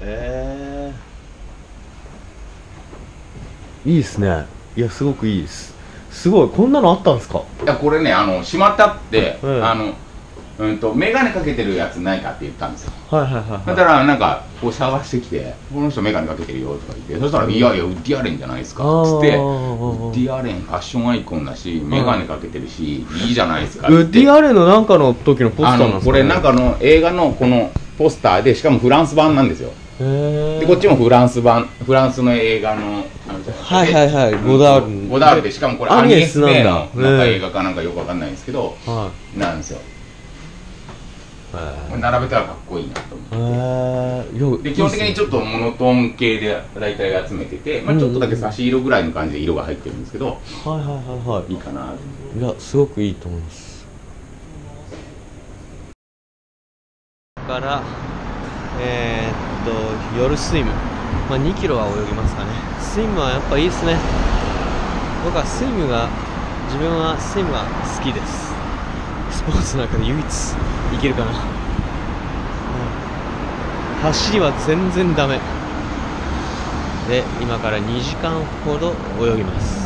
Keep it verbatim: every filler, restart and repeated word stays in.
えー、いいですね。いや、すごくいいです。すごい、こんなのあったんですか。いや、これね、あの島田って、えー、あのうんと眼鏡かけてるやつないかって言ったんですよ。はいはいはい、はい、だからなんかこう探してきて「この人眼鏡かけてるよ」とか言って、そしたら「いやいやウッディアレンじゃないですか」っつって「ウッディアレンファッションアイコンだし眼鏡かけてるしいいじゃないですか」って。ウッディアレンのなんかの時のポスターなんですか、ね、これなんかの映画のこのポスターで、しかもフランス版なんですよ。でこっちもフランス版、フランスの映画のはいはいはい、ゴダール、ゴダールで、しかもこれアニエスメのなんか映画かなんかよくわかんないんですけど、なんですよ。並べたらかっこいいなと思って、基本的にちょっとモノトーン系で大体集めてて、ちょっとだけ差し色ぐらいの感じで色が入ってるんですけど、はいはいはいはい、いいかな。いや、すごくいいと思います。から、えー、っと夜スイム、まあ、にキロは泳ぎますかね。スイムはやっぱいいですね。僕はスイムが自分はスイムは好きです。スポーツの中で唯一いけるかな、うん、走りは全然ダメで、今からにじかんほど泳ぎます。